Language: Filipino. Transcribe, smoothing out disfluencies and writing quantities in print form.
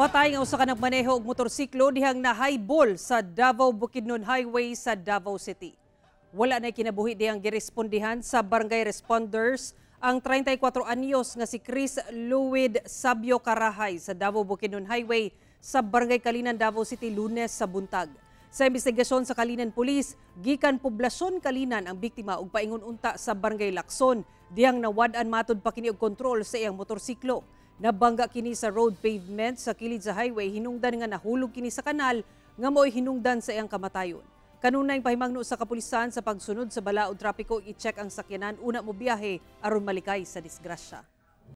Patay nga usa ka nagmaneho og motorsiklo dihang nahighball sa Davao-Bukidnon Highway sa Davao City. Wala na kinabuhi dihang girespondihan sa barangay responders ang 34 anyos nga si Chris Luwid Sabio Carahay sa Davao-Bukidnon Highway sa barangay Kalinan, Davao City Lunes sa buntag. Sa imbestigasyon sa Kalinan Police, gikan Poblason Kalinan ang biktima og paingon unta sa barangay Laxson dihang nawad-an matod pa kini og kontrol sa iyang motorsiklo. Nabangga kini sa road pavement sa kilid sa highway, hinungdan nga nahulog kini sa kanal nga mo'y hinungdan sa iyang kamatayon. Kanunay pahimangno sa kapulisan sa pagsunod sa balaod trapiko, i-check ang sakyanan una mo biyahe aron malikay sa disgrasya.